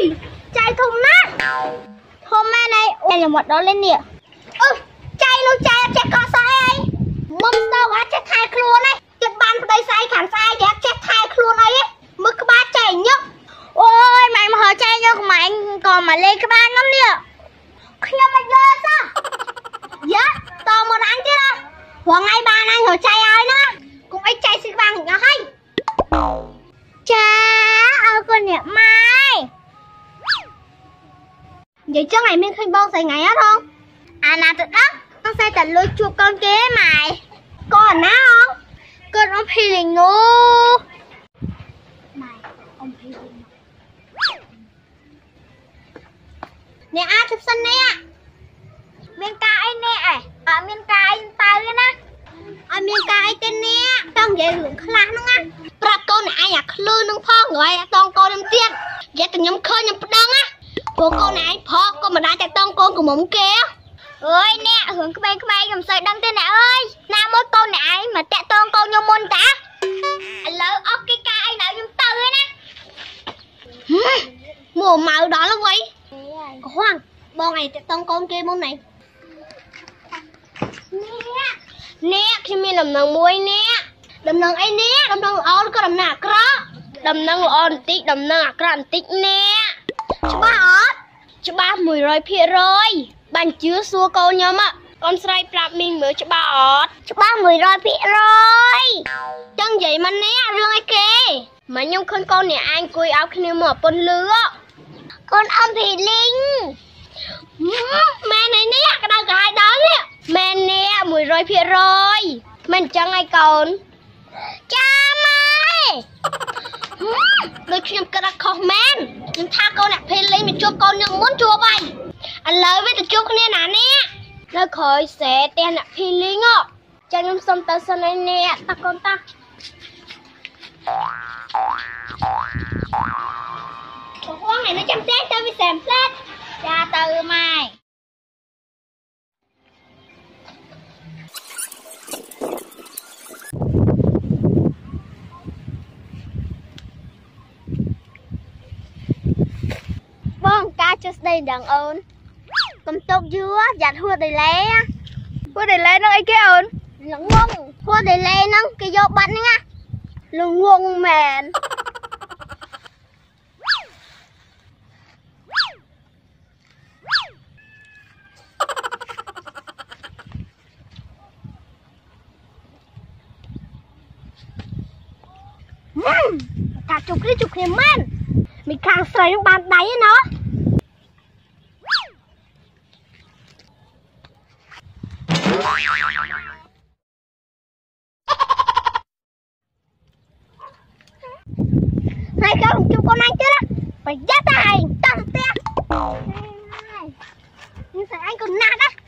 Ôi, chai thùng nát. Hôm nay này là một đó lên nè. Ừ, chai luôn chai, chai có sai ấy. Mông tao quá chết thai luôn ấy. Tiết ban vào đây sai khảm sai thì chết thai luôn ấy. Mới có ba chai nhức. Ôi, mày mà hỏi chai nhức mà anh còn mà lên cái ban lắm nè. Khi mà dơ sao? Dạ, tao một anh chứ đâu. Hoàng ngay ban anh hỏi chai ai nữa. Cũng ấy chai xin ban nó hay. Chà, ơ con nhẹ mai. Vậy trước này mình khinh bông xài ngày hết không? À là tự đắc. Con sẽ tận lôi chụp con kế mày. Con ná không? Con ông phi đình ngô. Mày, ông phi đình ngô. Nè á chụp sân nè ạ. Miên ca anh nè ạ. Ở miên ca anh ta lên á. Ở miên ca anh tên nè. Trong dễ lưỡng khá lắm đúng không á? Bạp con này ai nhạc lưu nâng phó người ai đã tông con đêm tiên. Vậy từng nhóm khơi nhóm bất đăng á. Của con này anh phó con mà đã chạy tông con của mống kia. Ôi nè hướng cái bay cầm sợi đăng tên nè ơi. Nà mỗi con này ai mà chạy tông con nhóm môn ta. Lỡ ốc cái ca anh nào nhóm tơ ấy nè. Mùa màu đó là vậy. Có hoàng bọn này chạy tông con kia môn này. Nè khi mình làm nàng muối nè. Đầm nâng ấy nè, đầm nâng ổn có đầm nâng ạc rõ. Đầm nâng ổn tích, đầm nâng ạc rõ ổn tích nè. Chứ ba ớt. Chứ ba mùi rồi phía rồi. Bạn chứa xua câu nhóm ạ. Con srai bạp mình mới chứ ba ớt. Chứ ba mùi rồi phía rồi. Chẳng vậy mà nè, rương ai kê. Mà nhông khôn con nè anh cùi áo khi nè mở bôn lứa. Con ông thì linh. Mẹ này nè, cái đau cả hai đó nè. Mẹ nè, mùi rồi phía rồi. Mình chẳng ai còn. Cha mày. Đôi khi em cứ đặt comment. Nhưng tha con nạc phê lên mình chua con nhưng muốn chua vậy. Anh lời với tụi chua con nè nè. Lời khởi sẽ tên nạc phê lên ạ. Chẳng em xong tao sân này nè. Ta con ta. Cô con này nó chăm chết tao với xem xét. Cha từ mày. Cho đây đằng ơn cầm tóc dứa giặt hua đầy lé nó ấy cái ơn lằng ngung hua đầy lé nó cái vô bắn nha lằng ngung mền cả chục cái men mình càng xoay nó bàn đáy nó. Này không chụp con anh chứ đó. Phải dắt tay, tăng tiền. Như thế anh còn nạt á.